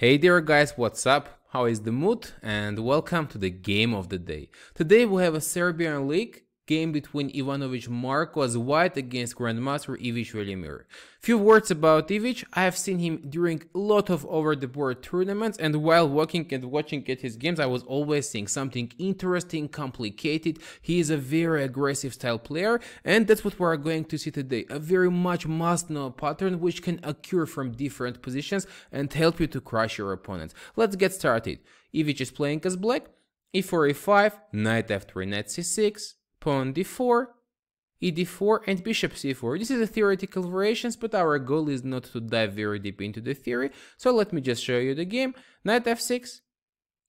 Hey there guys, what's up? How is the mood? And welcome to the game of the day. Today we have a Serbian League game between Ivanovic Marko's White against Grandmaster Ivic Velimir. Few words about Ivic. I have seen him during a lot of over-the-board tournaments, and while walking and watching at his games, I was always seeing something interesting, complicated. He is a very aggressive style player, and that's what we are going to see today. A very much must-know pattern which can occur from different positions and help you to crush your opponents. Let's get started. Ivic is playing as black. E4, E5, knight f3, knight c6. Pawn d4, e d4, and bishop c4. This is a theoretical variations, but our goal is not to dive very deep into the theory, so let me just show you the game. Knight f6,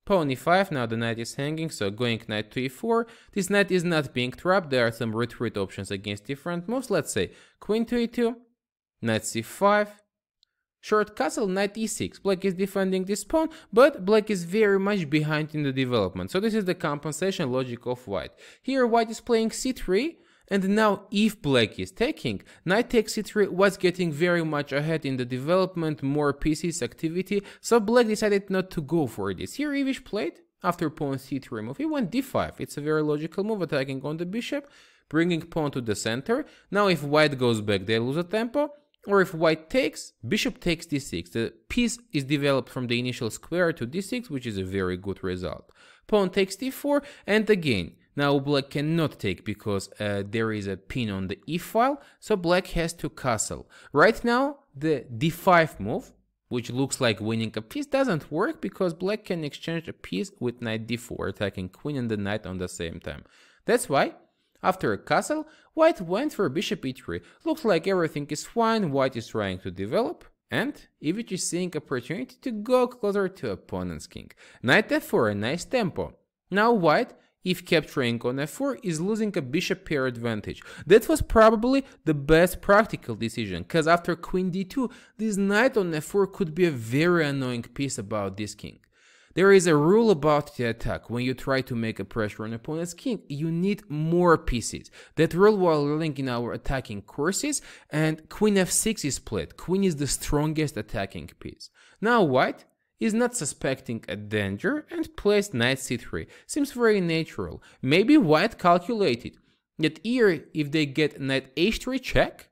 pawn e5, now the knight is hanging, so going knight to e4. This knight is not being trapped, there are some retreat options against different moves, let's say queen to e2, knight c5, short castle, knight e6. Black is defending this pawn, but black is very much behind in the development. So this is the compensation logic of white. Here white is playing c3, and now if black is taking, knight takes c3 was getting very much ahead in the development, more pieces, activity. So black decided not to go for this. Here Ivić played after pawn c3 move. He went d5. It's a very logical move, attacking on the bishop, bringing pawn to the center. Now if white goes back, they lose a tempo. Or if white takes, bishop takes d6. The piece is developed from the initial square to d6, which is a very good result. Pawn takes d4, and again, now black cannot take because there is a pin on the e-file, so black has to castle. Right now, the d5 move, which looks like winning a piece, doesn't work because black can exchange a piece with knight d4, attacking queen and the knight on the same time. That's why after a castle, white went for bishop e3. Looks like everything is fine, white is trying to develop, and Ivić is seeing opportunity to go closer to opponent's king. Knight f4, a nice tempo. Now white, if capturing on f4, is losing a bishop pair advantage. That was probably the best practical decision, because after queen d2, this knight on f4 could be a very annoying piece about this king. There is a rule about the attack. When you try to make a pressure on opponent's king, you need more pieces. That rule we are learning in our attacking courses, and queen f6 is played. Queen is the strongest attacking piece. Now white is not suspecting a danger and plays knight c3. Seems very natural. Maybe white calculated that here if they get knight h3 check,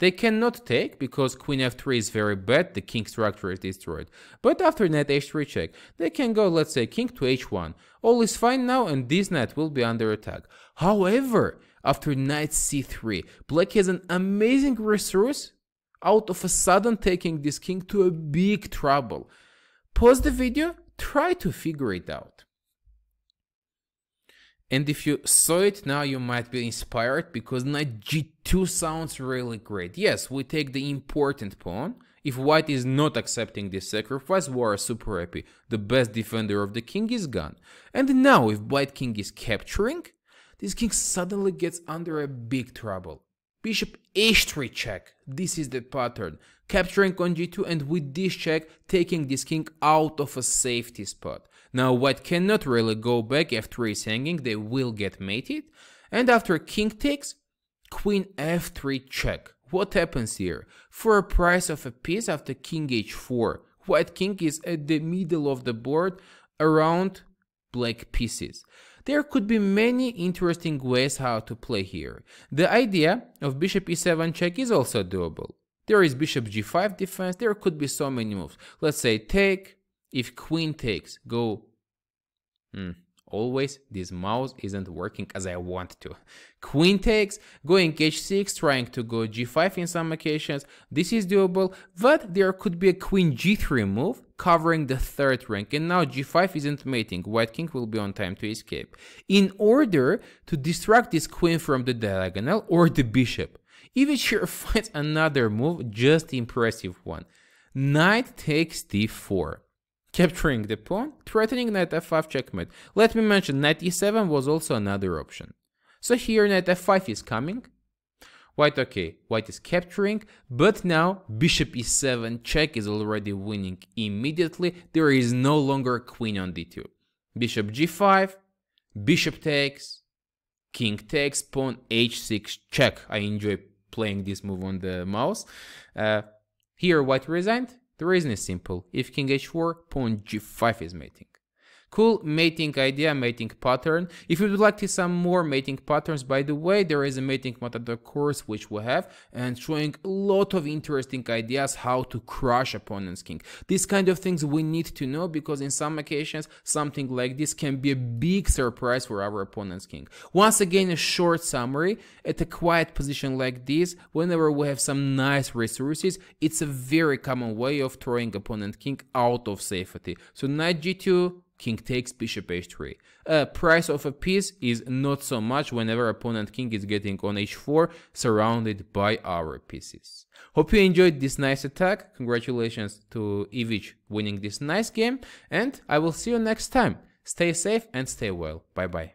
they cannot take because queen f3 is very bad, the king structure is destroyed. But after knight h3 check, they can go, let's say, king to h1. All is fine now, and this knight will be under attack. However, after knight c3, black has an amazing resource out of a sudden taking this king to a big trouble. Pause the video, try to figure it out. And if you saw it now, you might be inspired because knight g2 sounds really great. Yes, we take the important pawn. If white is not accepting this sacrifice, we are super happy. The best defender of the king is gone. And now if white king is capturing, this king suddenly gets under a big trouble. Bishop h3 check. This is the pattern. Capturing on g2, and with this check, taking this king out of a safety spot. Now white cannot really go back. f3 is hanging, they will get mated. And after king takes, queen f3 check. What happens here? For a price of a piece after king h4, white king is at the middle of the board around black pieces. There could be many interesting ways how to play here. The idea of bishop e7 check is also doable. There is bishop g5 defense, there could be so many moves. Let's say take, if queen takes, go. Always this mouse isn't working as I want to. Queen takes, going h6, trying to go g5 in some occasions. This is doable, but there could be a queen g3 move covering the third rank, and now g5 isn't mating. White king will be on time to escape. In order to distract this queen from the diagonal or the bishop, Ivić here finds another move, just impressive one. Knight takes d4. Capturing the pawn, threatening knight f5 checkmate. Let me mention, knight e7 was also another option. So here knight f5 is coming. White okay, white is capturing, but now bishop e7 check is already winning immediately. There is no longer queen on d2. Bishop g5, bishop takes, king takes, pawn h6 check. I enjoy playing this move on the mouse. Here white resigned, The reason is simple, if king h4, pawn g5 is mating. Cool mating idea, mating pattern. If you would like to see some more mating patterns, by the way, there is a mating matador course which we have and showing a lot of interesting ideas how to crush opponent's king. These kind of things we need to know because in some occasions something like this can be a big surprise for our opponent's king. Once again, a short summary. At a quiet position like this, whenever we have some nice resources, it's a very common way of throwing opponent king out of safety. So knight g2, king takes, bishop h3. Price of a piece is not so much whenever opponent king is getting on h4, surrounded by our pieces. Hope you enjoyed this nice attack. Congratulations to Ivić winning this nice game, and I will see you next time. Stay safe and stay well. Bye bye.